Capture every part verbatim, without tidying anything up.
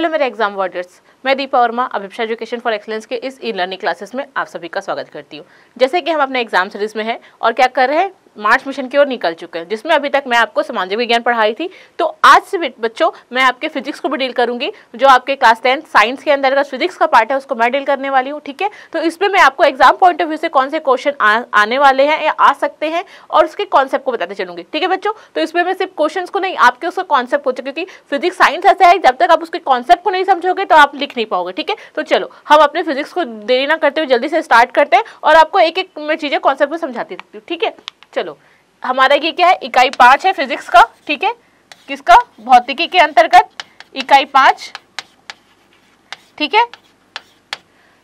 Hello मेरे exam warriors, मैं Deepa Verma Abhipsa education for excellence के इस ई लर्निंग क्लासेस में आप सभी का स्वागत करती हूँ। जैसे कि हम अपने एग्जाम सीरीज में हैं और क्या कर रहे हैं, मार्च मिशन की ओर निकल चुके हैं, जिसमें अभी तक मैं आपको सामाजिक विज्ञान पढ़ाई थी। तो आज से बच्चों मैं आपके फिजिक्स को भी डील करूंगी, जो आपके क्लास टेंथ साइंस के अंदर फिजिक्स का पार्ट है उसको मैं डील करने वाली हूँ। ठीक है, तो इसमें मैं आपको एग्जाम पॉइंट ऑफ व्यू से कौन से क्वेश्चन आने वाले हैं या आ सकते हैं और उसके कॉन्सेप्ट को बताते चलूंगी। ठीक है बच्चों, तो इसमें मैं सिर्फ क्वेश्चन को नहीं, आपके उसका कॉन्सेप्ट पूछे, क्योंकि फिजिक्स साइंस ऐसा है जब तक आप उसके कॉन्सेप्ट को नहीं समझोगे तो आप लिख नहीं पाओगे। ठीक है, तो चलो हम अपने फिजिक्स को देरी ना करते हुए जल्दी से स्टार्ट करते हैं और आपको एक एक मैं चीजें कॉन्सेप्ट को समझाती रहती हूँ। ठीक है, चलो हमारा ये क्या है, इकाई पाँच है फिजिक्स का। ठीक है, किसका, भौतिकी के अंतर्गत इकाई पाँच। ठीक है,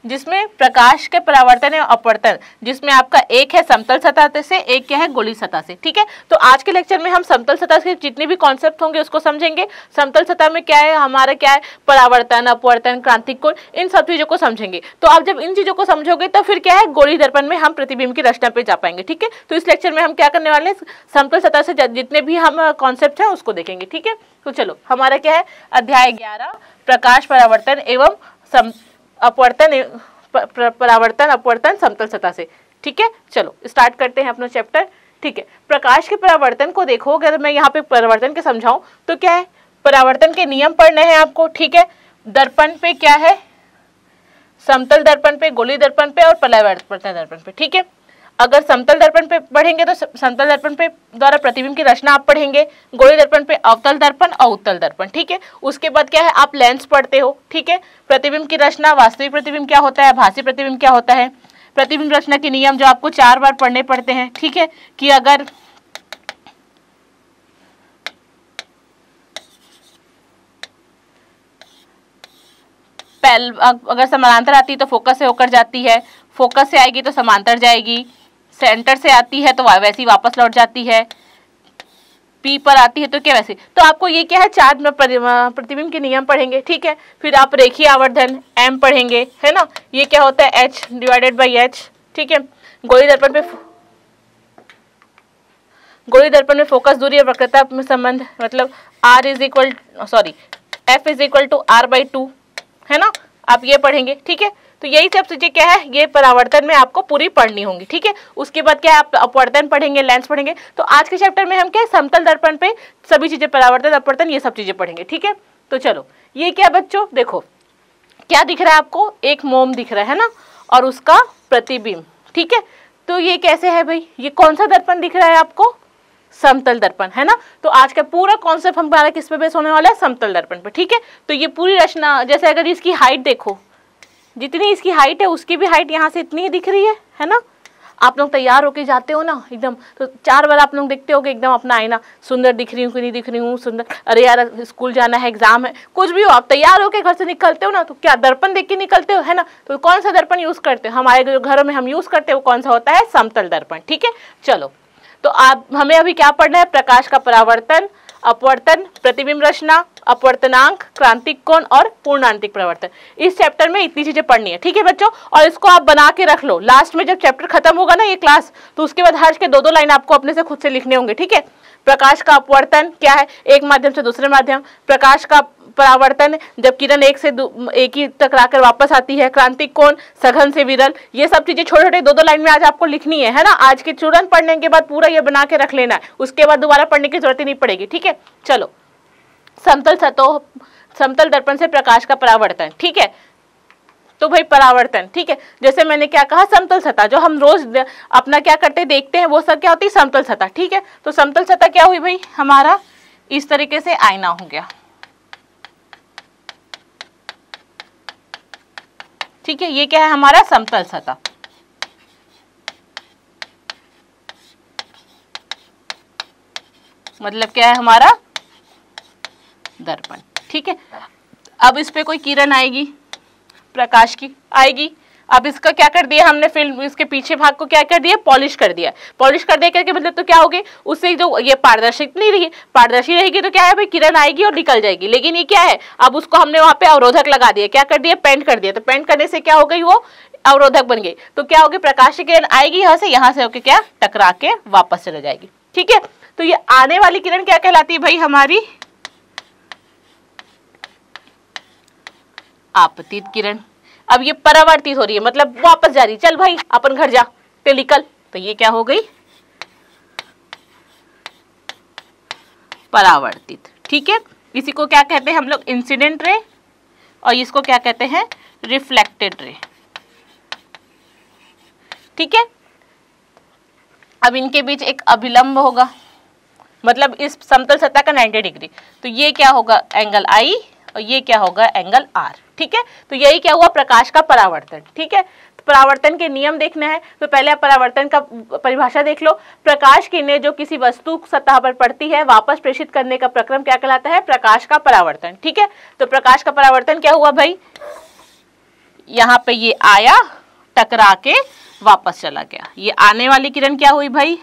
जिसमें प्रकाश के परावर्तन या अपवर्तन, जिसमें आपका एक है समतल सतह से, एक क्या है गोलीय सतह से। ठीक है, तो आज के लेक्चर में हम समतल सतह के जितने भी कॉन्सेप्ट होंगे उसको समझेंगे। समतल सतह में क्या है हमारा, क्या है परावर्तन, अपवर्तन, क्रांतिक कोण, इन सब चीज़ों को समझेंगे। तो आप जब इन चीज़ों को समझोगे तो फिर क्या है, गोलीय दर्पण में हम प्रतिबिंब की रचना पर जा पाएंगे। ठीक है, तो इस लेक्चर में हम क्या करने वाले हैं, समतल सतह से जितने भी हम कॉन्सेप्ट हैं उसको देखेंगे। ठीक है, तो चलो हमारा क्या है, अध्याय ग्यारह प्रकाश परावर्तन एवं अपवर्तन, परावर्तन अपवर्तन समतल सतह से। ठीक है, चलो स्टार्ट करते हैं अपना चैप्टर। ठीक है, प्रकाश के परावर्तन को देखो, अगर मैं यहाँ पे परावर्तन के समझाऊं तो क्या है, परावर्तन के नियम पढ़ने हैं आपको। ठीक है, दर्पण पे क्या है, समतल दर्पण पे, गोलीय दर्पण पे और परावर्तन दर्पण पे। ठीक है, अगर समतल दर्पण पे पढ़ेंगे तो समतल दर्पण पे द्वारा प्रतिबिंब की रचना आप पढ़ेंगे, गोलीय दर्पण पे अवतल दर्पण और उत्तल दर्पण। ठीक है, उसके बाद क्या है, आप लेंस पढ़ते हो। ठीक है, प्रतिबिंब की रचना, वास्तविक प्रतिबिंब क्या होता है, भासी प्रतिबिंब क्या होता है, प्रतिबिंब रचना के नियम जो आपको चार बार पढ़ने पड़ते हैं। ठीक है, कि अगर अगर समानांतर आती है तो फोकस से होकर जाती है, फोकस से आएगी तो समांतर जाएगी, सेंटर से आती है तो वैसी वापस लौट जाती है, पी पर आती है तो क्या वैसे। तो आपको ये क्या है, चार प्रतिबिंब के नियम पढ़ेंगे। ठीक है, फिर आप रेखीय आवर्धन एम पढ़ेंगे, है ना, ये क्या होता है एच डिवाइडेड बाई एच। ठीक है, गोलीय दर्पण पे गोलीय दर्पण में फोकस दूरी और वक्रता में संबंध, मतलब R is equal sorry F is equal to R by two, है ना, आप ये पढ़ेंगे। ठीक है, तो यही सब चीजें क्या है, ये परावर्तन में आपको पूरी पढ़नी होंगी। ठीक है, उसके बाद क्या है, आप अपवर्तन पढ़ेंगे, लेंस पढ़ेंगे। तो आज के चैप्टर में हम क्या है, समतल दर्पण पे सभी चीजें, परावर्तन, अपवर्तन, ये सब चीजें पढ़ेंगे। ठीक है, तो चलो ये क्या बच्चों, देखो क्या दिख रहा है आपको, एक मोम दिख रहा है ना और उसका प्रतिबिंब। ठीक है, तो ये कैसे है भाई, ये कौन सा दर्पण दिख रहा है आपको, समतल दर्पण, है ना। तो आज का पूरा कॉन्सेप्ट हमारा किस पे बेस होने वाला है, समतल दर्पण पे। ठीक है, तो ये पूरी रचना, जैसे अगर इसकी हाइट देखो, जितनी इसकी हाइट है उसकी भी हाइट यहाँ से इतनी ही दिख रही है, है ना। आप लोग तैयार होके जाते हो ना एकदम, तो चार बार आप लोग देखते हो कि एकदम अपना आईना, सुंदर दिख रही हूँ कि नहीं दिख रही हूँ, सुंदर, अरे यार स्कूल जाना है, एग्जाम है, कुछ भी हो, आप तैयार होके घर से निकलते हो ना तो क्या दर्पण देख के निकलते हो, है ना। तो कौन सा दर्पण यूज़ करते हो, हमारे जो घरों में हम यूज़ करते हैं वो कौन सा होता है, समतल दर्पण। ठीक है, चलो तो आप हमें अभी क्या पढ़ना है, प्रकाश का परावर्तन, अपवर्तन, प्रतिबिंब रचना, अपवर्तनांक, क्रांतिक कोण और पूर्णांतिक परावर्तन। इस चैप्टर में इतनी चीजें पढ़नी है। ठीक है बच्चों, और इसको आप बना के रख लो, लास्ट में जब चैप्टर खत्म होगा ना ये क्लास, तो उसके बाद हर के दो दो लाइन आपको अपने से खुद से लिखने होंगे। ठीक है, प्रकाश का अपवर्तन क्या है, एक माध्यम से दूसरे माध्यम, प्रकाश का परावर्तन जब किरण एक से एक ही टकराकर वापस आती है, क्रांतिक कोण सघन से विरल, ये सब चीजें छोटे छोटे दो दो लाइन में आज आपको लिखनी है, है ना। आज के तुरंत पढ़ने के बाद पूरा ये बना के रख लेना है, उसके बाद दोबारा पढ़ने की जरूरत ही नहीं पड़ेगी। ठीक है, चलो समतल सतह, समतल दर्पण से प्रकाश का परावर्तन। ठीक है, तो भाई परावर्तन, ठीक है, जैसे मैंने क्या कहा, समतल सतह जो हम रोज अपना क्या करते देखते हैं वो सब क्या होती है, समतल सतह। ठीक है, तो समतल सतह क्या हुई भाई, हमारा इस तरीके से आईना हो गया। ठीक है, ये क्या है हमारा समतल सतह। मतलब क्या है हमारा दर्पण। ठीक है, अब इस पे कोई किरण आएगी, प्रकाश की आएगी, अब इसका क्या कर दिया हमने, फिल्म इसके पीछे भाग को क्या कर दिया, पॉलिश कर दिया। पॉलिश कर दिया करके मतलब तो क्या हो गई, उससे जो ये पारदर्शी नहीं रही, पारदर्शी रहेगी तो क्या है भाई, किरण आएगी और निकल जाएगी। लेकिन ये क्या है, अब उसको हमने वहाँ पे अवरोधक लगा दिया, क्या कर दिया, पेंट कर दिया। तो पेंट करने से क्या हो गई, वो अवरोधक बन गई। तो क्या होगी, प्रकाश की किरण आएगी यहाँ से, यहाँ से होके क्या टकरा के वापस चले जाएगी। ठीक है, तो ये आने वाली किरण क्या कहलाती है भाई, हमारी आपतित किरण। अब ये परावर्तित हो रही है, मतलब वापस जा रही है, चल भाई अपन घर जा टेलिकल। तो ये क्या हो गई, परावर्तित। ठीक है, इसी को क्या कहते हैं हम लोग, इंसिडेंट रे, और इसको क्या कहते हैं, रिफ्लेक्टेड रे। ठीक है, अब इनके बीच एक अभिलंब होगा, मतलब इस समतल सतह का नब्बे डिग्री। तो ये क्या होगा, एंगल आई, और ये क्या होगा, एंगल आर। ठीक है, तो यही क्या हुआ, प्रकाश का परावर्तन। ठीक है, तो परावर्तन के नियम देखने हैं। तो पहले आप परावर्तन का परिभाषा देख लो। प्रकाश किरणें जो किसी वस्तु सतह पर पड़ती है वापस प्रेषित करने का प्रक्रम क्या कहलाता है, प्रकाश का परावर्तन। ठीक है, तो प्रकाश का परावर्तन क्या हुआ भाई, यहाँ पे ये आया, टकरा के वापस चला गया। ये आने वाली किरण क्या हुई भाई,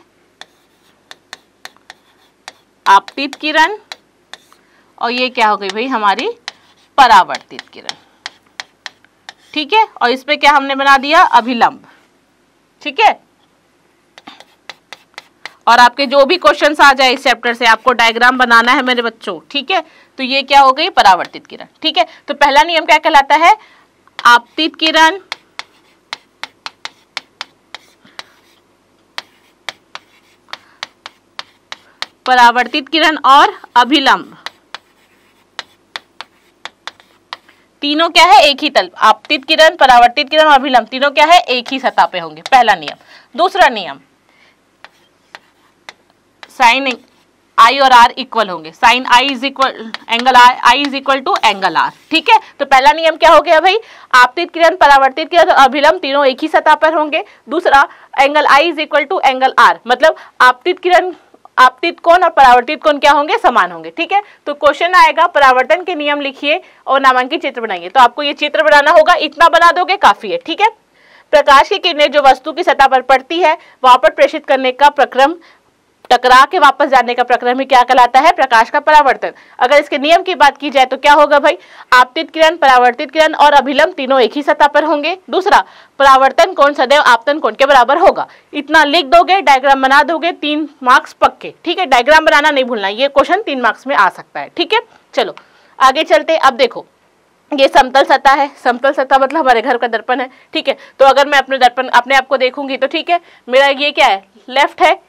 आपतित किरण, और ये क्या हो गई भाई, हमारी परावर्तित किरण। ठीक है, और इसपे क्या हमने बना दिया, अभिलंब। ठीक है, और आपके जो भी क्वेश्चंस आ जाए इस चैप्टर से, आपको डायग्राम बनाना है मेरे बच्चों। ठीक है, तो ये क्या हो गई, परावर्तित किरण। ठीक है, तो पहला नियम क्या कहलाता है, आपतित किरण परावर्तित किरण और अभिलंब तीनों क्या है, एक ही तल। आपतित किरण, परावर्तित किरण और अभिलंब तीनों क्या है, एक ही सतह पे होंगे। पहला नियम। दूसरा नियम, साइन आई और आर इक्वल होंगे। Sine I is equal angle R, I is equal to angle R. ठीक है, तो पहला नियम क्या हो गया भाई, आपतित किरण, परावर्तित किरण और अभिलंब तीनों एक ही सतह पर होंगे। दूसरा, angle I is equal to angle R, मतलब आपतित किरण, आपतित कोण और परावर्तित कोण क्या होंगे, समान होंगे। ठीक है, तो क्वेश्चन आएगा, परावर्तन के नियम लिखिए और नामांकित चित्र बनाइए। तो आपको ये चित्र बनाना होगा, इतना बना दोगे काफी है। ठीक है, प्रकाश की किरणें जो वस्तु की सतह पर पड़ती है वापस प्रेषित करने का प्रक्रम, टकरा के वापस जाने का प्रक्रम ही क्या कहलाता है, प्रकाश का परावर्तन। अगर इसके नियम की बात की जाए तो क्या होगा भाई, आपतित किरण, परावर्तित किरण और अभिलंब तीनों एक ही सतह पर होंगे। दूसरा, परावर्तन कोण सदैव आपतन कोण के बराबर होगा। इतना लिख दोगे, डायग्राम बना दोगे, तीन मार्क्स पक्के। ठीक है, डायग्राम बनाना नहीं भूलना, ये क्वेश्चन तीन मार्क्स में आ सकता है। ठीक है, चलो आगे चलते। अब देखो, ये समतल सतह है, समतल सतह मतलब हमारे घर का दर्पण है। ठीक है, तो अगर मैं अपने दर्पण अपने आप को देखूंगी तो ठीक है, मेरा ये क्या है, लेफ्ट है,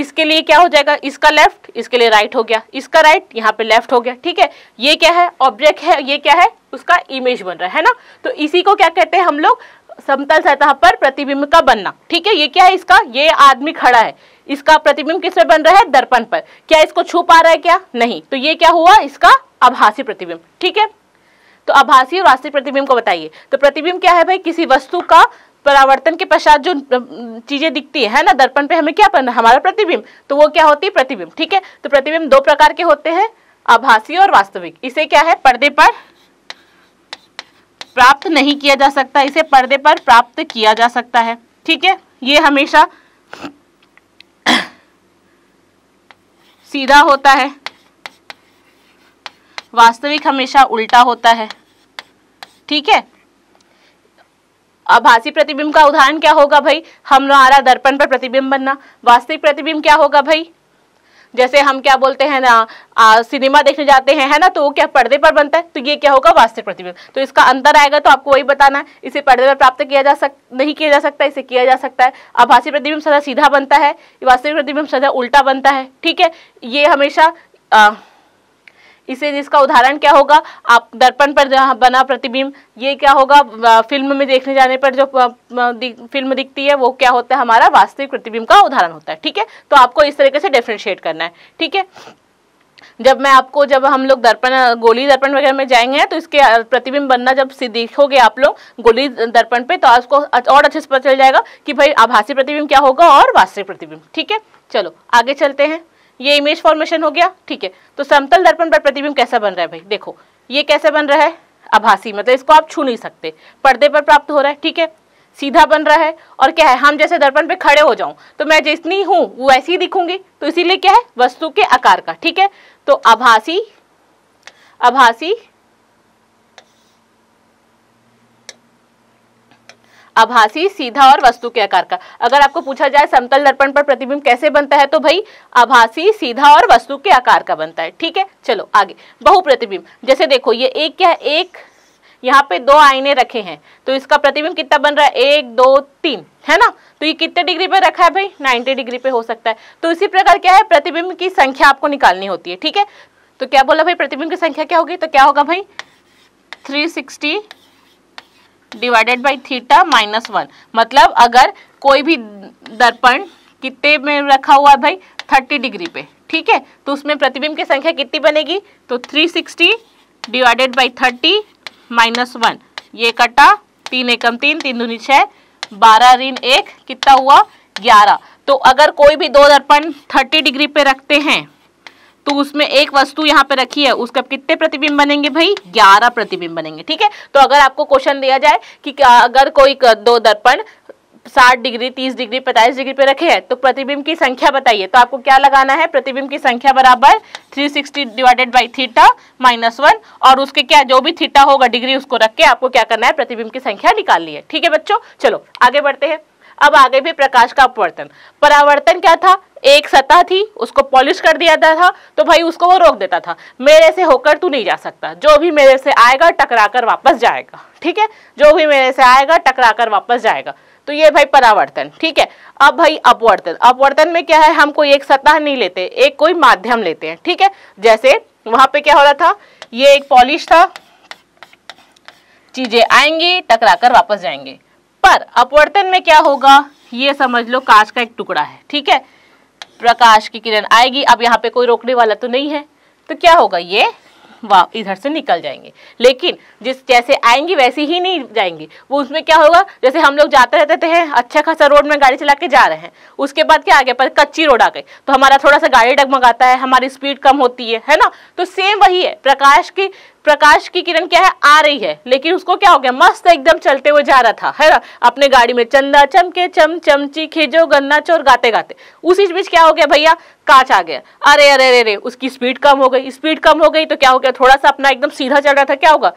इसके लिए क्या हो जाएगा, इसका लेफ्ट, इसके लिए राइट हो गया, इसका राइट, यहाँ पे लेफ्ट हो गया। ठीक है, ये क्या है, ऑब्जेक्ट है, ये क्या है, उसका इमेज बन रहा है ना। तो इसी को क्या कहते हैं हम लोग, समतल सतह पर प्रतिबिंब का बनना। ठीक है, ये क्या है, इसका, ये आदमी खड़ा है, इसका प्रतिबिंब किस पे बन रहा है, दर्पण पर। क्या इसको छू पा रहा है क्या, नहीं, तो ये क्या हुआ, इसका आभासी प्रतिबिंब। ठीक है, तो आभासी और वास्तविक प्रतिबिंब को बताइए। तो प्रतिबिंब क्या है भाई, किसी वस्तु का परावर्तन के पश्चात जो चीजें दिखती है ना दर्पण पे, हमें क्या पढ़ना, हमारा प्रतिबिंब, तो वो क्या होती है, प्रतिबिंब। ठीक है, तो प्रतिबिंब दो प्रकार के होते हैं, आभासी और वास्तविक। इसे क्या है, पर्दे पर प्राप्त नहीं किया जा सकता, इसे पर्दे पर प्राप्त किया जा सकता है। ठीक है, ये हमेशा सीधा होता है, वास्तविक हमेशा उल्टा होता है। ठीक है, आभासी प्रतिबिंब का उदाहरण क्या होगा भाई, हमारा दर्पण पर प्रतिबिंब बनना। वास्तविक प्रतिबिंब क्या होगा भाई, जैसे हम क्या बोलते हैं ना, आ, सिनेमा देखने जाते हैं है ना, तो वो क्या पर्दे पर बनता है, तो ये क्या होगा, वास्तविक प्रतिबिंब। तो इसका अंतर आएगा, तो आपको वही बताना है, इसे पर्दे पर प्राप्त किया जा सक नहीं किया जा सकता, इसे किया जा सकता है। आभासी प्रतिबिंब सदा सीधा बनता है, वास्तविक प्रतिबिंब सदा उल्टा बनता है। ठीक है, ये हमेशा आ, इसे जिसका उदाहरण क्या होगा, आप दर्पण पर जहाँ बना प्रतिबिंब, ये क्या होगा, फिल्म में देखने जाने पर जो फिल्म दिखती है वो क्या होता है, हमारा वास्तविक प्रतिबिंब का उदाहरण होता है। ठीक है, तो आपको इस तरीके से डिफ्रेंशिएट करना है। ठीक है, जब मैं आपको जब हम लोग दर्पण, गोली दर्पण वगैरह में जाएंगे तो इसके प्रतिबिंब बनना जब देखोगे आप लोग गोली दर्पण पे, तो आपको और अच्छे से पता चल जाएगा कि भाई आभासी प्रतिबिंब क्या होगा और वास्तविक प्रतिबिंब। ठीक है, चलो आगे चलते हैं। ये इमेज फॉर्मेशन हो गया। ठीक है, तो समतल दर्पण पर प्रतिबिंब कैसा बन रहा है भाई, देखो ये कैसे बन रहा है, आभासी, मतलब इसको आप छू नहीं सकते, पर्दे पर प्राप्त हो रहा है। ठीक है, सीधा बन रहा है, और क्या है, हम जैसे दर्पण पे खड़े हो जाऊं तो मैं जितनी हूं वो ऐसी दिखूंगी, तो इसीलिए क्या है, वस्तु के आकार का। ठीक है, तो आभासी, आभासी, आभासी, सीधा और वस्तु के आकार का। अगर आपको पूछा जाए समतल दर्पण पर प्रतिबिंब कैसे बनता है, तो भाई आभासी, सीधा और वस्तु के आकार का बनता है। ठीक है, चलो आगे। बहु प्रतिबिंब, जैसे देखो ये एक क्या है, एक, यहाँ पे दो आईने रखे हैं तो इसका प्रतिबिंब कितना बन रहा है, एक दो तीन, है ना। तो ये कितने डिग्री पे रखा है भाई, नाइन्टी डिग्री पे हो सकता है। तो इसी प्रकार क्या है, प्रतिबिंब की संख्या आपको निकालनी होती है, ठीक है। तो क्या बोला भाई, प्रतिबिंब की संख्या क्या होगी, तो क्या होगा भाई, three sixty divided by theta minus one. मतलब अगर कोई भी दर्पण कितने में रखा हुआ है भाई, थर्टी डिग्री पे, ठीक है, तो उसमें प्रतिबिंब की संख्या कितनी बनेगी, तो three sixty divided by thirty minus one, ये कटा, तीन एकम तीन, तीन दूनी छः, बारह ऋण एक कितना हुआ, ग्यारह। तो अगर कोई भी दो दर्पण थर्टी डिग्री पे रखते हैं तो उसमें एक वस्तु यहाँ पे रखी है, उसका कितने प्रतिबिंब बनेंगे भाई, ग्यारह प्रतिबिंब बनेंगे, ठीक है। तो अगर आपको क्वेश्चन दिया जाए कि अगर कोई दो दर्पण साठ डिग्री, तीस डिग्री, पैंतालीस डिग्री पे रखे हैं तो प्रतिबिंब की संख्या बताइए, तो आपको क्या लगाना है, प्रतिबिंब की संख्या बराबर three sixty divided by theta minus one, और उसके क्या जो भी थीटा होगा डिग्री उसको रख के आपको क्या करना है, प्रतिबिंब की संख्या निकालनी है, ठीक है बच्चों। चलो आगे बढ़ते हैं। अब आगे भी प्रकाश का अपवर्तन, परावर्तन क्या था, एक सतह थी उसको पॉलिश कर दिया था तो भाई उसको वो रोक देता था, मेरे से होकर तू नहीं जा सकता, जो भी मेरे से आएगा टकराकर वापस जाएगा, ठीक है, जो भी मेरे से आएगा टकराकर वापस जाएगा। तो ये भाई परावर्तन, ठीक है। अब भाई अपवर्तन, अपवर्तन में क्या है, हम कोई एक सतह नहीं लेते, एक कोई माध्यम लेते हैं, ठीक है। जैसे वहां पे क्या हो रहा था, ये एक पॉलिश था, चीजें आएंगी टकराकर वापस जाएंगे, पर अपवर्तन में क्या होगा, ये समझ लो कांच का एक टुकड़ा है, ठीक है, प्रकाश की किरण आएगी, अब यहाँ पे कोई रोकने वाला तो नहीं है, तो क्या होगा, ये वाह इधर से निकल जाएंगे, लेकिन जिस जैसे आएंगी वैसे ही नहीं जाएंगी वो, उसमें क्या होगा, जैसे हम लोग जाते रहते हैं अच्छा खासा रोड में गाड़ी चला के जा रहे हैं, उसके बाद क्या आगे पर कच्ची रोड आ गई तो हमारा थोड़ा सा गाड़ी डगमगाता है, हमारी स्पीड कम होती है है ना। तो सेम वही है, प्रकाश की प्रकाश की किरण क्या है, आ रही है, लेकिन उसको क्या हो गया, मस्त एकदम चलते हुए जा रहा था, है ना, अपने गाड़ी में चंदा चमके चम चमची खिजो गन्ना चोर गाते गाते, उसी बीच क्या हो गया भैया, कांच आ गया, अरे अरे अरे अरे उसकी स्पीड कम हो गई, स्पीड कम हो गई तो क्या हो गया, थोड़ा सा अपना एकदम सीधा चल रहा था, क्या होगा,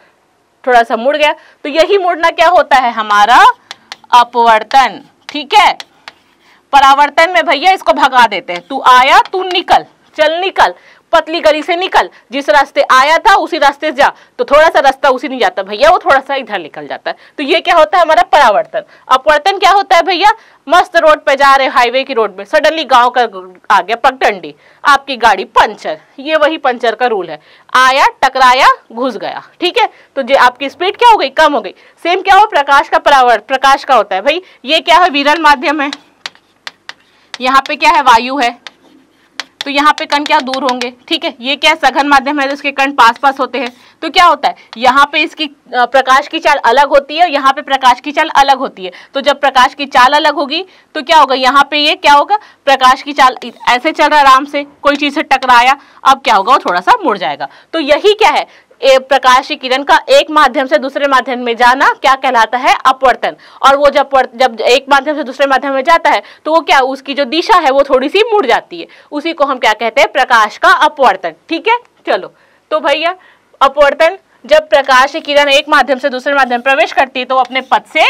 थोड़ा सा मुड़ गया, तो यही मुड़ना क्या होता है, हमारा अपवर्तन, ठीक है। परावर्तन में भैया इसको भगा देते हैं, तू आया तू निकल, चल निकल, पतली गली से निकल, जिस रास्ते आया था उसी रास्ते जा, तो थोड़ा सा रास्ता उसी नहीं जाता भैया, वो थोड़ा सा इधर निकल जाता है, तो ये क्या होता है हमारा परावर्तन। अपवर्तन क्या होता है भैया, मस्त रोड पे जा रहे हाईवे की रोड में सडनली गांव का आ गया पगडंडी, आपकी गाड़ी पंचर, ये वही पंचर का रूल है, आया टकराया घुस गया, ठीक है, तो जो आपकी स्पीड क्या हो गई, कम हो गई। सेम क्या हो प्रकाश का परावर्तन, प्रकाश का होता है भाई, ये क्या है, विरल माध्यम है, यहाँ पे क्या है, वायु है, तो यहाँ पे कण क्या दूर होंगे, ठीक है। ये क्या सघन माध्यम है, तो इसके कण पास पास होते हैं, तो क्या होता है यहाँ पे इसकी प्रकाश की चाल अलग होती है, यहाँ पे प्रकाश की चाल अलग होती है, तो जब प्रकाश की चाल अलग होगी तो क्या होगा, यहाँ पे ये क्या होगा, प्रकाश की चाल ऐसे चल रहा आराम से, कोई चीज से टकराया, अब क्या होगा, वो थोड़ा सा मुड़ जाएगा। तो यही क्या है, प्रकाश की किरण का एक माध्यम से दूसरे माध्यम में जाना क्या कहलाता है, अपवर्तन। और वो जब जब एक माध्यम से दूसरे माध्यम में जाता है तो वो क्या, उसकी जो दिशा है वो थोड़ी सी मुड़ जाती है, उसी को हम क्या कहते हैं, प्रकाश का अपवर्तन, ठीक है। चलो तो भैया अपवर्तन, जब प्रकाश की किरण एक माध्यम से दूसरे माध्यम में प्रवेश करती है तो वो अपने पथ से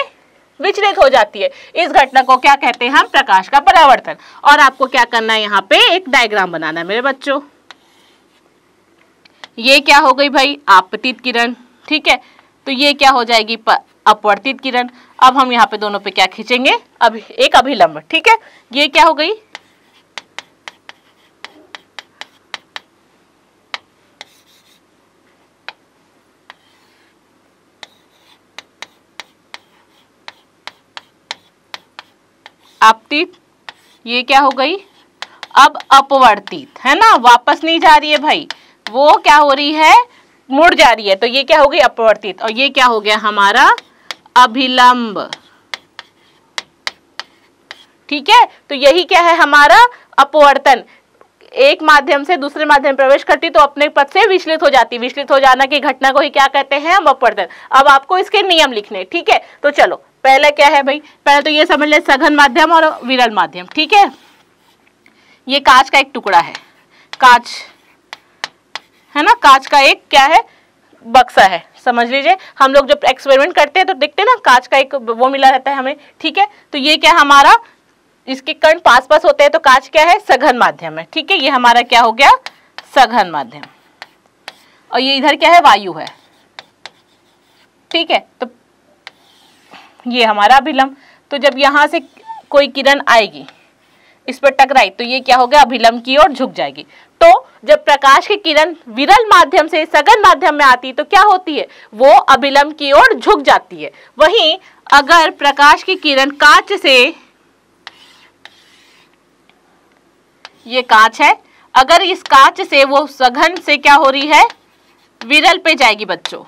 विचलित हो जाती है, इस घटना को क्या कहते हैं हम, प्रकाश का परावर्तन। और आपको क्या करना है, यहाँ पे एक डायग्राम बनाना है मेरे बच्चों। ये क्या हो गई भाई, आपतित किरण, ठीक है, तो ये क्या हो जाएगी, अपवर्तित किरण। अब हम यहाँ पे दोनों पे क्या खींचेंगे, अभी एक अभिलंब, ठीक है। ये क्या हो गई, आपतित, ये क्या हो गई, अब अपवर्तित, है ना, वापस नहीं जा रही है भाई, वो क्या हो रही है, मुड़ जा रही है, तो ये क्या हो गई, अपवर्तित। और ये क्या हो गया हमारा, अभिलंब, ठीक है। तो यही क्या है हमारा अपवर्तन, एक माध्यम से दूसरे माध्यम में प्रवेश करती तो अपने पथ से विचलित हो जाती, विचलित हो जाना की घटना को ही क्या कहते हैं हम, अपवर्तन। अब आपको इसके नियम लिखने, ठीक है। तो चलो पहला क्या है भाई, पहले तो ये समझ ले सघन माध्यम और विरल माध्यम, ठीक है। ये कांच का एक टुकड़ा है, कांच है ना, कांच का एक क्या है, बक्सा है, समझ लीजिए। हम लोग जब एक्सपेरिमेंट करते हैं तो देखते हैं ना, कांच का एक वो मिला रहता है हमें, ठीक है। तो ये क्या हमारा, इसके कण पास पास होते हैं तो कांच क्या है, सघन माध्यम है, ठीक है। ये हमारा क्या हो गया, सघन माध्यम। और ये इधर क्या है, वायु है, ठीक है, तो ये हमारा अभिलंब, तो जब यहाँ से कोई किरण आएगी इस पर टकराई तो ये क्या हो गया, अभिलंब की ओर झुक जाएगी। तो जब प्रकाश की किरण विरल माध्यम से सघन माध्यम में आती है तो क्या होती है, वो अभिलंब की ओर झुक जाती है। वहीं अगर प्रकाश की किरण कांच से, ये कांच है, अगर इस कांच से वो सघन से क्या हो रही है, विरल पे जाएगी बच्चों,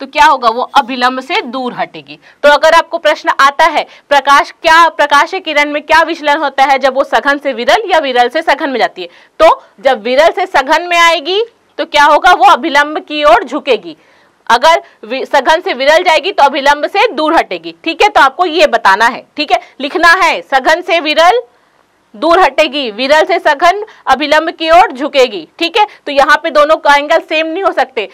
तो क्या होगा, वो अभिलंब से दूर हटेगी। तो अगर आपको प्रश्न आता है प्रकाश क्या, प्रकाश किरण में क्या विचलन होता है जब वो सघन से विरल या विरल से सघन में जाती है, तो जब विरल से सघन में आएगी तो क्या होगा, वो अभिलंब की ओर झुकेगी। अगर सघन से विरल जाएगी तो अभिलंब से दूर हटेगी। ठीक है, तो आपको ये बताना है, ठीक है, लिखना है, सघन से विरल दूर हटेगी, विरल से सघन अभिलंब की ओर झुकेगी। ठीक है, तो यहाँ पे दोनों का एंगल सेम नहीं हो सकते।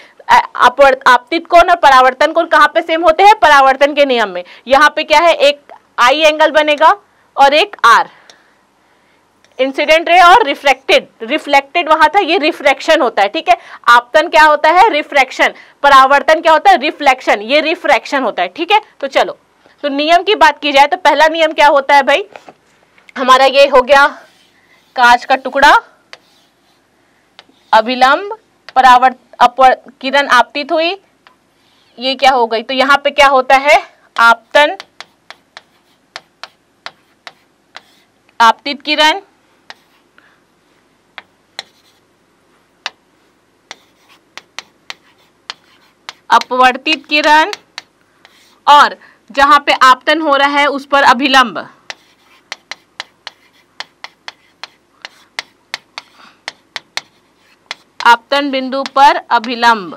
आपतित कोण और परावर्तन कोण कहाँ पे सेम होते हैं, परावर्तन के नियम में। यहाँ पे क्या है, एक आई एंगल बनेगा और एक आर, इंसिडेंट रे और रिफ्लेक्टेड, रिफ्लेक्टेड वहां था, ये रिफ्रैक्शन होता है। ठीक है, आपतन क्या होता है, रिफ्रैक्शन, परावर्तन क्या होता है, रिफ्लेक्शन, ये रिफ्रैक्शन होता है। ठीक है, तो चलो, तो नियम की बात की जाए तो पहला नियम क्या होता है भाई हमारा, ये हो गया कांच का टुकड़ा, अभिलंब, परावर्त अपर किरण आपतित हुई, ये क्या हो गई, तो यहाँ पे क्या होता है, आपतन, आपतित किरण, अपवर्तित किरण, और जहां पे आपतन हो रहा है उस पर अभिलंब, आपतन बिंदु पर अभिलंब।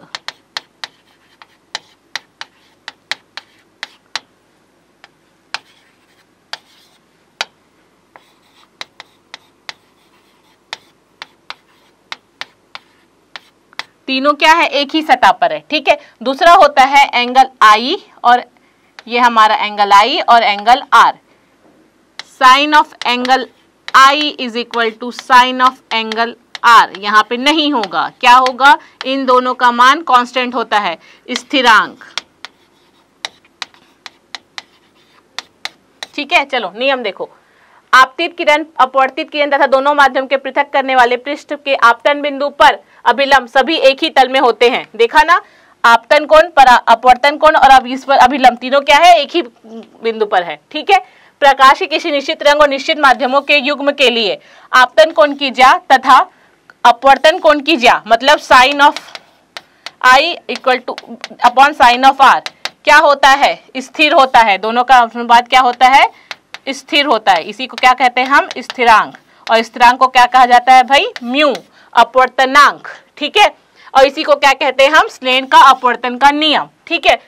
तीनों क्या है, एक ही सतह पर है। ठीक है, दूसरा होता है एंगल आई, और ये हमारा एंगल आई और angle R, sine of angle I is equal to sine of angle R, यहाँ पे नहीं होगा, क्या होगा, इन दोनों का मान कांस्टेंट होता है, स्थिरांक। ठीक है, चलो नियम देखो, आपतित किरण, अपवर्तित किरण तथा दोनों माध्यम के पृथक करने वाले पृष्ठ के आपतन बिंदु पर अभिलंब सभी एक ही तल में होते हैं। देखा ना, आपतन कोण, पर अपवर्तन कोण और अब इस पर अभिलंब, तीनों क्या है, एक ही बिंदु पर है। ठीक है, प्रकाश के किसी निश्चित रंग और निश्चित माध्यमों के युग्म के लिए आपतन कोण की ज्या तथा अपवर्तन कोण की ज्या, मतलब sine of I equal to upon sine of R, क्या होता है, स्थिर होता है, दोनों का अनुपात क्या होता है, स्थिर होता है। इसी को क्या कहते हैं हम, स्थिरांक, और स्थिरांक को क्या कहा जाता है भाई, म्यू, अपवर्तनांक। ठीक है, और इसी को क्या कहते हैं हम, स्लेन का अपवर्तन का नियम। ठीक है,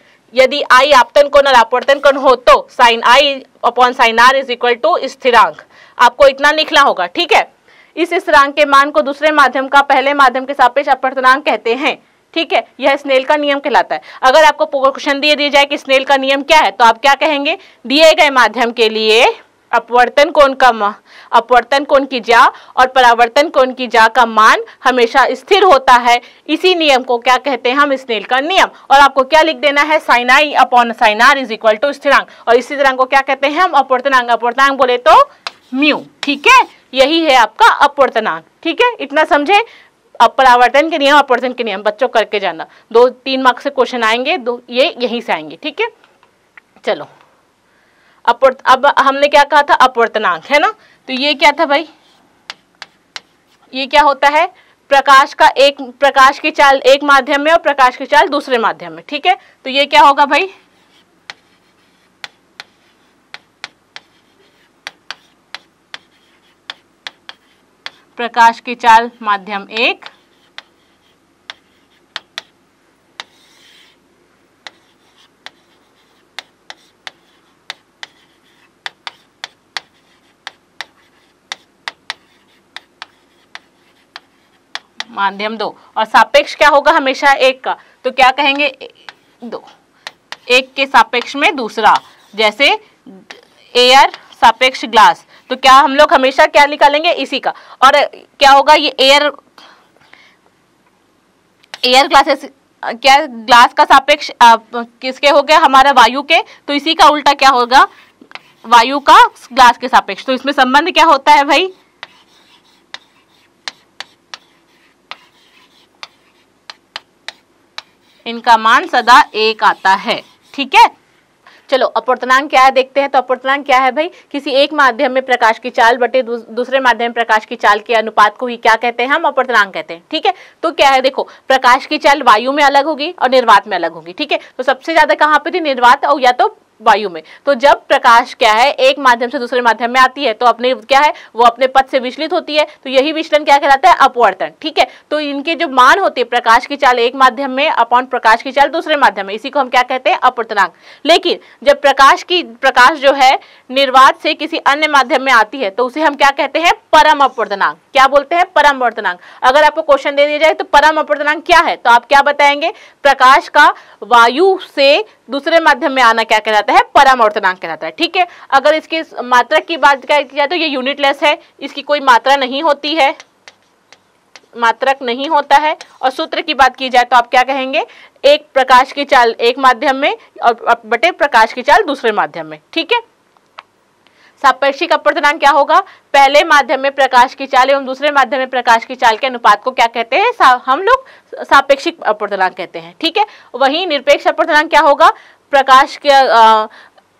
यदि आई आपतन कोण और अपवर्तन कोण हो तो sine I upon sine R is equal to स्थिरांक, आपको इतना लिखना होगा। ठीक है, इस स्थिरांक के मान को दूसरे माध्यम का पहले माध्यम के सापेक्ष अपवर्तनांक कहते हैं। ठीक है, यह स्नेल का नियम कहलाता है। अगर आपको क्वेश्चन दिए दिया जाए कि स्नेल का नियम क्या है, तो आप क्या कहेंगे, दिए गए माध्यम के लिए अपवर्तन कोण का अपवर्तन कोण की ज्या और परावर्तन कोण की ज्या का मान हमेशा स्थिर होता है, इसी नियम को क्या कहते हैं हम, स्नेल का नियम। और आपको क्या लिख देना है, sine I upon sine R is equal to स्थिरांक, और इसी स्थिरांक को क्या कहते हैं हम, अपवर्तनांक, अपवर्तनांक बोले तो म्यू। ठीक है, यही है आपका अपवर्तनांक। ठीक है, इतना समझे, परावर्तन के नियम, अपवर्तन के नियम बच्चों करके जाना, दो तीन मार्क्स से क्वेश्चन आएंगे, दो ये यहीं से आएंगे। ठीक है, चलो, अपवर्त, अब हमने क्या कहा था, अपवर्तनांक, है ना, तो ये क्या था भाई, ये क्या होता है, प्रकाश का एक, प्रकाश की चाल एक माध्यम में और प्रकाश की चाल दूसरे माध्यम में। ठीक है, तो ये क्या होगा भाई, प्रकाश की चाल माध्यम एक, माध्यम दो, और सापेक्ष क्या होगा, हमेशा एक का, तो क्या कहेंगे, दो, एक के सापेक्ष में दूसरा, जैसे एयर सापेक्ष ग्लास, तो क्या हम लोग हमेशा क्या निकालेंगे, इसी का। और क्या होगा, ये एयर, एयर ग्लासेस क्या ग्लास का सापेक्ष किसके हो गया हमारा वायु के, तो इसी का उल्टा क्या होगा वायु का ग्लास के सापेक्ष। तो इसमें संबंध क्या होता है भाई, इनका मान सदा एक आता है। ठीक है, चलो अपवर्तनांक क्या है देखते हैं। तो अपवर्तनांक क्या है भाई, किसी एक माध्यम में प्रकाश की चाल बटे दूस, दूसरे माध्यम में प्रकाश की चाल के अनुपात को ही क्या कहते हैं हम, अपवर्तनांक कहते हैं। ठीक है, तो क्या है देखो, प्रकाश की चाल वायु में अलग होगी और निर्वात में अलग होगी। ठीक है, तो सबसे ज्यादा कहाँ पे थी, निर्वात और या तो वायु में। तो जब प्रकाश क्या है एक माध्यम से दूसरे माध्यम में आती है तो अपने क्या है वो अपने पथ से विचलित होती है, तो यही विचलन क्या कहलाता है, अपवर्तन। ठीक है, तो इनके जो मान होते हैं प्रकाश की चाल एक माध्यम में अपॉन प्रकाश की चाल दूसरे माध्यम में, इसी को हम क्या कहते हैं अपवर्तनांक। लेकिन जब प्रकाश की प्रकाश जो है निर्वात से किसी अन्य माध्यम में आती है तो उसे हम क्या कहते हैं, परम अपवर्तनांक। क्या बोलते हैं, परम अपवर्तनांक। अगर आपको क्वेश्चन दे दिया जाए तो परम अपवर्तनांक क्या है, तो आप क्या बताएंगे, प्रकाश का वायु से दूसरे माध्यम में आना क्या कहलाता है, परम अपवर्तनांक कहलाता है। ठीक है, अगर इसकी मात्रक की बात की जाए तो ये यूनिटलेस है, इसकी कोई मात्रा नहीं होती है, मात्रक नहीं होता है। और सूत्र की बात की जाए तो आप क्या कहेंगे, एक प्रकाश की चाल एक माध्यम में और बटे प्रकाश की चाल दूसरे माध्यम में। ठीक है, सापेक्षिक अपवर्तनांक क्या होगा, पहले माध्यम में प्रकाश की चाल एवं दूसरे माध्यम में प्रकाश की चाल के अनुपात को क्या कहते हैं हम लोग, सापेक्षिक अपवर्तनांक कहते हैं। ठीक है, वहीं निरपेक्ष अपवर्तनांक क्या होगा, प्रकाश के आ,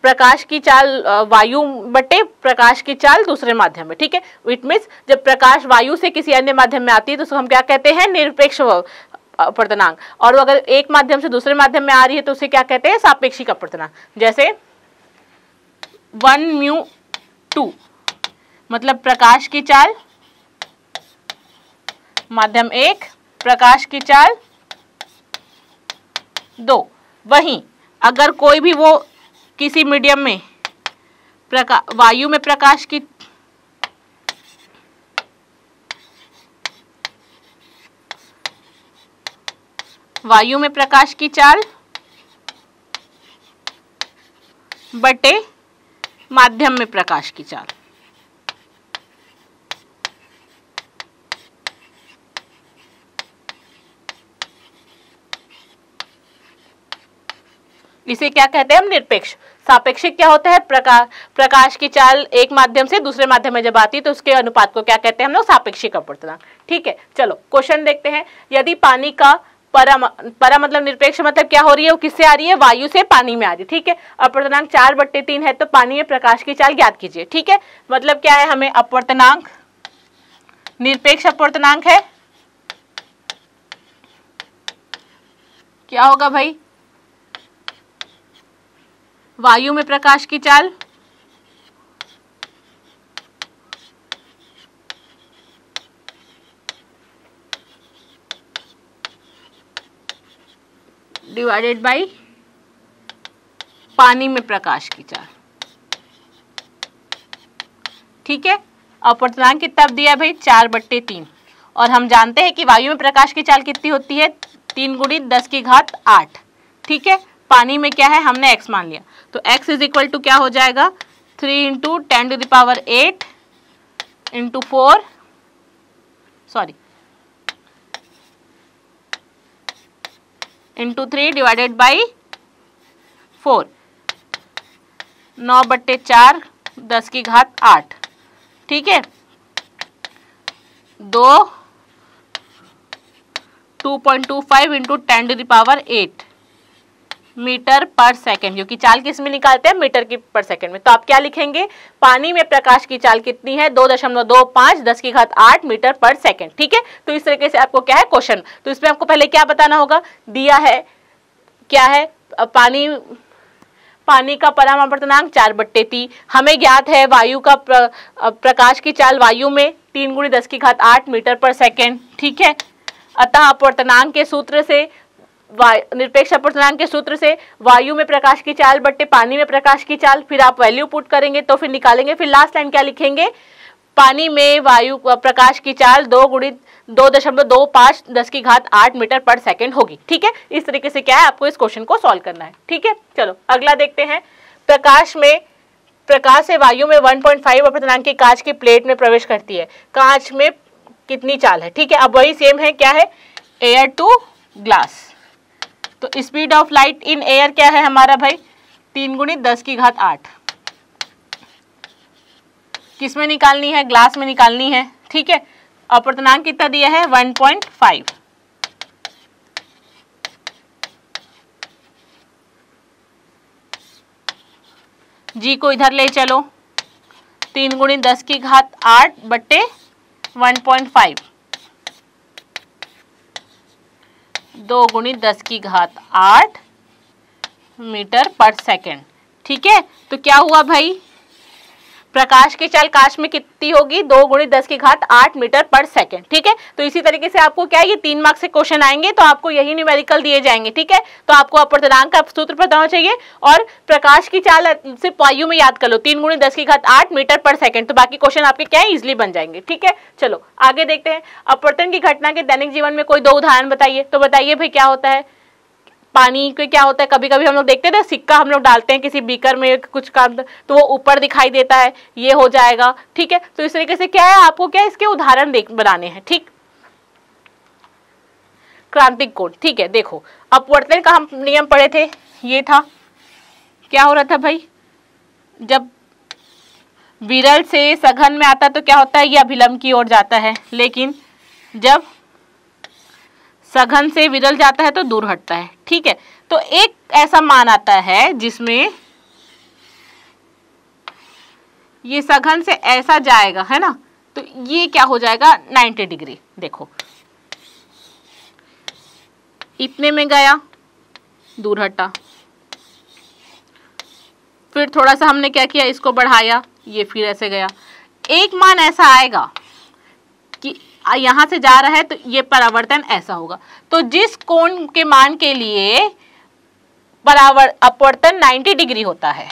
प्रकाश की चाल वायु बटे प्रकाश की चाल दूसरे माध्यम में। ठीक है, इट मीन्स जब प्रकाश वायु से किसी अन्य माध्यम में आती है तो उसको हम क्या कहते हैं, निरपेक्ष अपवर्तनांक। और अगर एक माध्यम से दूसरे माध्यम में आ रही है तो उसे क्या कहते हैं, सापेक्षिक अपवर्तनांक। जैसे वन म्यू टू मतलब प्रकाश की चाल माध्यम एक, प्रकाश की चाल दो। वहीं अगर कोई भी वो किसी मीडियम में प्रका वायु में प्रकाश की वायु में प्रकाश की चाल बटे माध्यम में प्रकाश की चाल, इसे क्या कहते हैं हम, निरपेक्ष। सापेक्षिक क्या होता है, प्रका, प्रकाश की चाल एक माध्यम से दूसरे माध्यम में जब आती है तो उसके अनुपात को क्या कहते हैं हम लोग, सापेक्षिक अपवर्तनांक। ठीक है, चलो क्वेश्चन देखते हैं। यदि पानी का परम परा मतलब निरपेक्ष मतलब क्या हो रही है, वो किससे आ रही है, वायु से पानी में आ रही है। ठीक है, अपवर्तनांक चार बट्टे तीन है तो पानी में प्रकाश की चाल ज्ञात कीजिए। ठीक है, मतलब क्या है, हमें अपवर्तनांक निरपेक्ष अपवर्तनांक है, क्या होगा भाई, वायु में प्रकाश की चाल डिवाइडेड बाय पानी में प्रकाश की चाल। ठीक है, अपवर्तनांक कितना दिया है भाई, चार बट्टे तीन। और हम जानते हैं कि वायु में प्रकाश की चाल कितनी होती है, तीन गुणी दस की घात आठ। ठीक है, पानी में क्या है हमने x मान लिया, तो x इज इक्वल टू क्या हो जाएगा, three into ten to the power eight into four sorry into three divided by four, नौ बट्टे चार दस की घात आठ। ठीक है, दो two point two five into ten to the power eight metre पर सेकेंड, क्योंकि चाल किस में निकालते हैं, मीटर की पर सेकेंड में। तो आप क्या लिखेंगे, पानी में प्रकाश की चाल कितनी है, दो दशमलव दो पाँच दस की घात आठ मीटर पर सेकेंड। ठीक है, तो इस तरीके से आपको क्या है क्वेश्चन, तो इसमें आपको पहले क्या बताना होगा, दिया है क्या है, पानी पानी का परम अपवर्तनांक चार बट्टे तीन, हमें ज्ञात है वायु का प्र, प्रकाश की चाल वायु में तीन गुणी दस की घात आठ मीटर पर सेकेंड। ठीक है, अतः अपवर्तनांक के सूत्र से निरपेक्ष अपवर्तनांक के सूत्र से वायु में प्रकाश की चाल बट्टे पानी में प्रकाश की चाल, फिर आप वैल्यू पुट करेंगे तो फिर निकालेंगे, फिर लास्ट लाइन क्या लिखेंगे, पानी में वायु प्रकाश की चाल दो गुणित दो दशमलव दो पाँच दस की घात आठ मीटर पर सेकंड होगी। ठीक है, इस तरीके से क्या है आपको इस क्वेश्चन को सॉल्व करना है। ठीक है, चलो अगला देखते हैं। प्रकाश में प्रकाश से वायु में वन पॉइंट फाइव अपवर्तनांक की कांच की प्लेट में प्रवेश करती है, कांच में कितनी चाल है। ठीक है, अब वही सेम है, क्या है, एयर टू ग्लास तो speed of light in air क्या है हमारा भाई, तीन गुणित दस की घात आठ। किसमें निकालनी है, ग्लास में निकालनी है, ठीक है। अपवर्तनांक कितना दिया है वन पॉइंट फाइव। जी को इधर ले चलो, तीन गुणित दस की घात आठ बटे वन पॉइंट फाइव, दो गुणित दस की घात आठ मीटर पर सेकेंड, ठीक है। तो क्या हुआ भाई, प्रकाश की चाल काश में कितनी होगी, दो गुणित दस की घात आठ मीटर पर सेकेंड, ठीक है। तो इसी तरीके से आपको क्या है, ये तीन मार्क्स से क्वेश्चन आएंगे तो आपको यही न्यूमेरिकल दिए जाएंगे, ठीक है। तो आपको अपवर्तनांक का सूत्र पता होना चाहिए और प्रकाश की चाल से वायु में याद कर लो, तीन गुणित दस की घात आठ मीटर पर सेकेंड। तो बाकी क्वेश्चन आपके क्या है, इजिली बन जाएंगे, ठीक है। चलो आगे देखते हैं, अपवर्तन की घटना के दैनिक जीवन में कोई दो उदाहरण बताइए। तो बताइए भाई क्या होता है, पानी के क्या होता है, कभी कभी हम लोग देखते हैं ना, सिक्का हम लोग डालते हैं किसी बीकर में कुछ काम, तो वो ऊपर दिखाई देता है, ये हो जाएगा, ठीक है। तो इस तरीके से क्या है, आपको क्या इसके उदाहरण बनाने हैं, ठीक। क्रांतिक कोण, ठीक है। देखो अपवर्तन का हम नियम पढ़े थे, ये था क्या हो रहा था भाई, जब विरल से सघन में आता तो क्या होता है, ये अभिलंब की ओर जाता है, लेकिन जब सघन से विरल जाता है तो दूर हटता है, ठीक है। तो एक ऐसा मान आता है जिसमें ये सघन से ऐसा जाएगा, है ना, तो ये क्या हो जाएगा नब्बे डिग्री। देखो इतने में गया, दूर हटा, फिर थोड़ा सा हमने क्या किया, इसको बढ़ाया, ये फिर ऐसे गया। एक मान ऐसा आएगा कि यहाँ से जा रहा है तो ये परावर्तन ऐसा होगा। तो जिस कोण के मान के लिए परावर्तन अपवर्तन नब्बे डिग्री होता है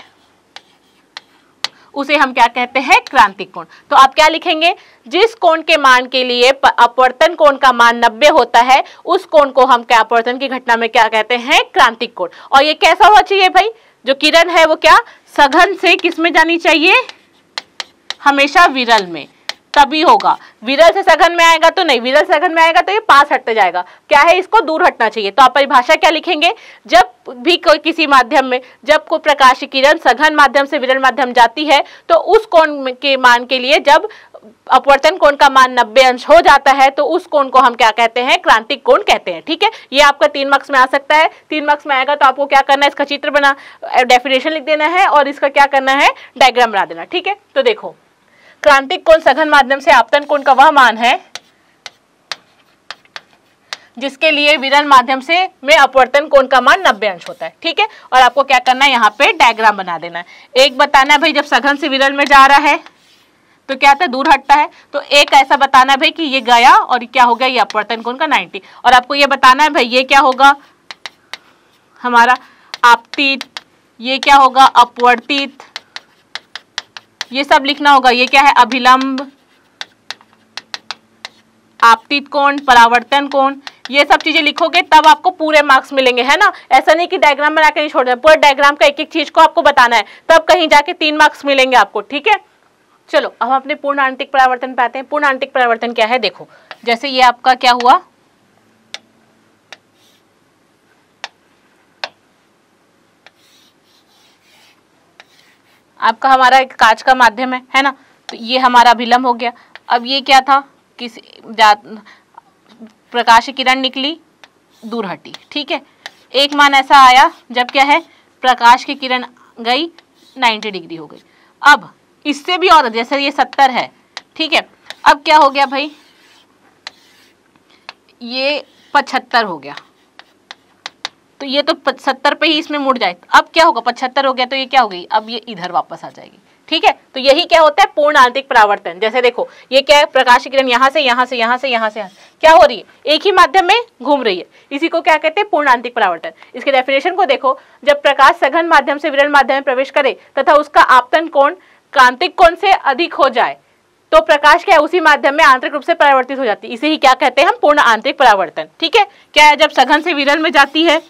उसे हम क्या कहते हैं, क्रांतिक कोण। तो आप क्या लिखेंगे, जिस कोण के मान के लिए अपवर्तन कोण का मान नब्बे होता है उस कोण को हम क्या अपवर्तन की घटना में क्या कहते हैं, क्रांतिक कोण। और ये कैसा होना चाहिए भाई, जो किरण है वो क्या सघन से किसमें जानी चाहिए, हमेशा विरल में, तभी होगा। विरल से सघन में आएगा तो नहीं, विरल से सघन में आएगा तो ये पास हटते जाएगा, क्या है इसको दूर हटना चाहिए। तो आप परिभाषा क्या लिखेंगे, जब भी कोई किसी माध्यम में जब कोई प्रकाश किरण सघन माध्यम से विरल माध्यम जाती है तो उस कोण के मान के लिए जब अपवर्तन कोण का मान नब्बे अंश हो जाता है तो उस कोण को हम क्या कहते हैं, क्रांतिक कोण कहते हैं, ठीक है। ये आपका तीन मार्क्स में आ सकता है, तीन मार्क्स में आएगा तो आपको क्या करना है, इसका चित्र बना डेफिनेशन लिख देना है और इसका क्या करना है, डायग्राम बना देना, ठीक है। तो देखो क्रांतिक कोण सघन माध्यम से आपतन कोण का वह मान है जिसके लिए विरल माध्यम से में अपवर्तन कोण का मान नब्बे अंश होता है, ठीक है। और आपको क्या करना है, यहाँ पे डायग्राम बना देना है। एक बताना है भाई जब सघन से विरल में जा रहा है तो क्या होता है, दूर हटता है। तो एक ऐसा बताना है भाई कि ये गया और क्या हो गया, ये अपवर्तन कोण का नब्बे। और आपको ये बताना है भाई ये क्या होगा हमारा आपतित, ये क्या होगा अपवर्तित, ये सब लिखना होगा। ये क्या है, अभिलंब, आपतित कोण, परावर्तन कोण, ये सब चीजें लिखोगे तब आपको पूरे मार्क्स मिलेंगे, है ना। ऐसा नहीं कि डायग्राम बना के नहीं छोड़ दे, पूरे डायग्राम का एक एक चीज को आपको बताना है, तब कहीं जाके तीन मार्क्स मिलेंगे आपको, ठीक है। चलो अब अपने पूर्ण आंतरिक परावर्तन पे आते हैं। पूर्ण आंतरिक परावर्तन क्या है, देखो जैसे ये आपका क्या हुआ, आपका हमारा एक कांच का माध्यम है, है ना, तो ये हमारा अभिलंब हो गया। अब ये क्या था, किसी प्रकाश किरण निकली, दूर हटी, ठीक है। एक मान ऐसा आया जब क्या है, प्रकाश की किरण गई नब्बे डिग्री हो गई। अब इससे भी और जैसे ये सत्तर है, ठीक है। अब क्या हो गया भाई, ये पचहत्तर हो गया, तो ये तो सत्तर पे ही इसमें मुड़ जाए, अब क्या होगा, पचहत्तर हो गया तो ये क्या होगी, अब ये इधर वापस आ जाएगी, ठीक है। तो यही क्या होता है पूर्ण आंतरिक परावर्तन। जैसे देखो ये क्या है, प्रकाश किरण यहाँ से यहाँ से यहाँ से यहाँ से क्या हो रही है, एक ही माध्यम में घूम रही है, इसी को क्या कहते हैं पूर्ण आंतरिक परावर्तन। इसके डेफिनेशन को देखो, जब प्रकाश सघन माध्यम से विरल माध्यम में प्रवेश करे तथा उसका आपतन कोण क्रांतिक कोण से अधिक हो जाए तो प्रकाश क्या है उसी माध्यम में आंतरिक रूप से परावर्तित हो जाती है, इसे ही क्या कहते हैं हम पूर्ण आंतरिक परावर्तन, ठीक है। क्या है, जब सघन से विरल में जाती है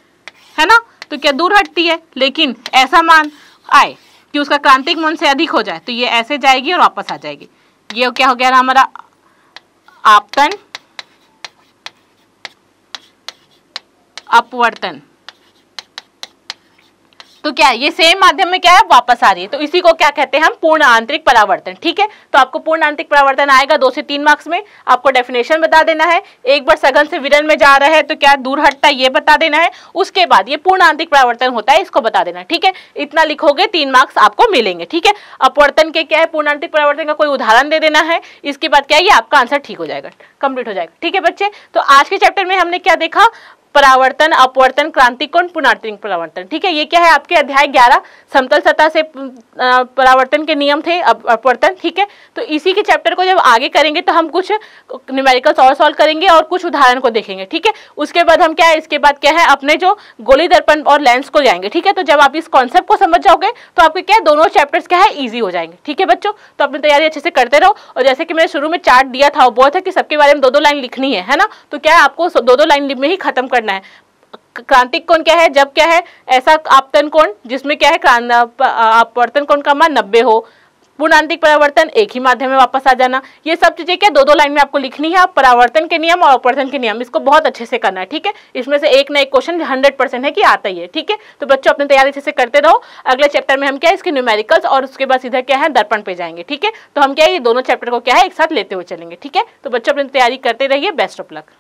है ना तो क्या दूर हटती है, लेकिन ऐसा मान आए कि उसका क्रांतिक मान से अधिक हो जाए तो ये ऐसे जाएगी और वापस आ जाएगी। ये क्या हो गया हमारा आपतन अपवर्तन, तो क्या ये सेम माध्यम में क्या है, वापस आ रही है, तो इसी को क्या कहते हैं हम, पूर्ण आंतरिक परावर्तन। ठीक है, तो आपको पूर्ण आंतरिक परावर्तन आएगा दो से तीन मार्क्स में। आपको डेफिनेशन बता देना है, एक बार सघन से विरल में जा रहा है तो क्या दूर हटता है ये बता देना है, उसके बाद ये पूर्ण आंतरिक परावर्तन होता है इसको बता देना। ठीक है, इतना लिखोगे तीन मार्क्स आपको मिलेंगे। ठीक है, अपवर्तन के क्या है, पूर्ण आंतरिक परावर्तन का कोई उदाहरण दे देना है, इसके बाद क्या है ये आपका आंसर ठीक हो जाएगा, कंप्लीट हो जाएगा। ठीक है बच्चे, तो आज के चैप्टर में हमने क्या देखा, परावर्तन, अपवर्तन, क्रांतिकोण, पूर्णांतरिक परावर्तन। ठीक है, ये क्या है आपके अध्याय ग्यारह, समतल सतह से परावर्तन के नियम थे, अपवर्तन। ठीक है, तो इसी के चैप्टर को जब आगे करेंगे तो हम कुछ न्यूमेरिकल्स और सॉल्व करेंगे और कुछ उदाहरण को देखेंगे। ठीक है, उसके बाद हम क्या है, इसके बाद क्या है अपने जो गोली दर्पण और लेंस को जाएंगे। ठीक है, तो जब आप इस कॉन्सेप्ट को समझ जाओगे तो आपके क्या है दोनों चैप्टर्स क्या है ईजी हो जाएंगे। ठीक है बच्चों, तो अपनी तैयारी अच्छे से करते रहो। और जैसे कि मैंने शुरू में चार्ट दिया था, वो था कि सबके बारे में दो दो लाइन लिखनी है, है ना, तो क्या है आपको दो दो लाइन में ही खत्म करना है। क्रांतिक कोण क्या है, जब क्या है ऐसा आपतन कोण जिसमें क्या है अपवर्तन कोण का मान नब्बे हो, पूर्णांतरिक परावर्तन एक ही माध्यम में वापस आ जाना, ये सब चीजें क्या दो दो लाइन में आपको लिखनी है। आप परावर्तन के नियम और अपवर्तन के नियम इसको बहुत अच्छे से करना है। ठीक है, इसमें से एक ना एक क्वेश्चन हंड्रेड परसेंट है कि आता ही है। ठीक है, तो बच्चों अपनी तैयारी अच्छे से करते रहो। अगले चैप्टर में हम क्या है इसके न्यूमेरिकल्स और उसके बाद सीधा क्या है दर्पण पे जाएंगे। ठीक है, तो हम क्या है ये दोनों चैप्टर को क्या है एक साथ लेते हुए चलेंगे। ठीक है, तो बच्चों अपनी तैयारी करते रहिए। Best of luck.